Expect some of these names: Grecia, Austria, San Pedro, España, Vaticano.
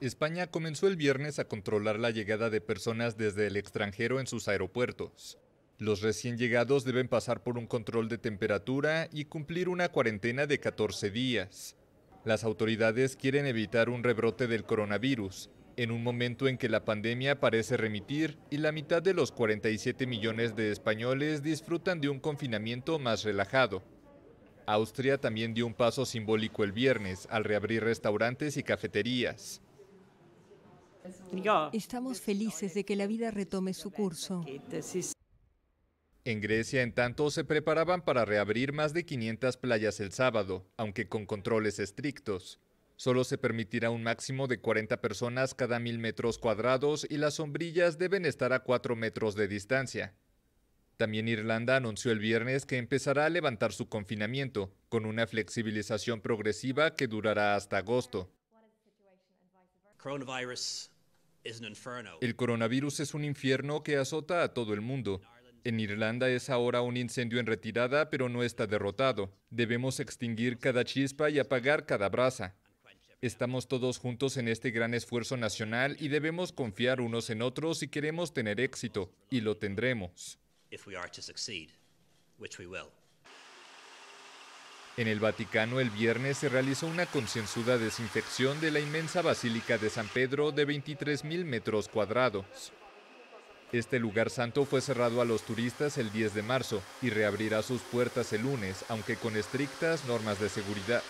España comenzó el viernes a controlar la llegada de personas desde el extranjero en sus aeropuertos. Los recién llegados deben pasar por un control de temperatura y cumplir una cuarentena de 14 días. Las autoridades quieren evitar un rebrote del coronavirus, en un momento en que la pandemia parece remitir y la mitad de los 47 millones de españoles disfrutan de un confinamiento más relajado. Austria también dio un paso simbólico el viernes al reabrir restaurantes y cafeterías. Estamos felices de que la vida retome su curso. En Grecia, en tanto, se preparaban para reabrir más de 500 playas el sábado, aunque con controles estrictos. Solo se permitirá un máximo de 40 personas cada 1000 metros cuadrados y las sombrillas deben estar a 4 metros de distancia. También Irlanda anunció el viernes que empezará a levantar su confinamiento, con una flexibilización progresiva que durará hasta agosto. El coronavirus es un infierno que azota a todo el mundo. En Irlanda es ahora un incendio en retirada, pero no está derrotado. Debemos extinguir cada chispa y apagar cada brasa. Estamos todos juntos en este gran esfuerzo nacional y debemos confiar unos en otros si queremos tener éxito, y lo tendremos. En el Vaticano, el viernes se realizó una concienzuda desinfección de la inmensa Basílica de San Pedro de 23.000 metros cuadrados. Este lugar santo fue cerrado a los turistas el 10 de marzo y reabrirá sus puertas el lunes, aunque con estrictas normas de seguridad.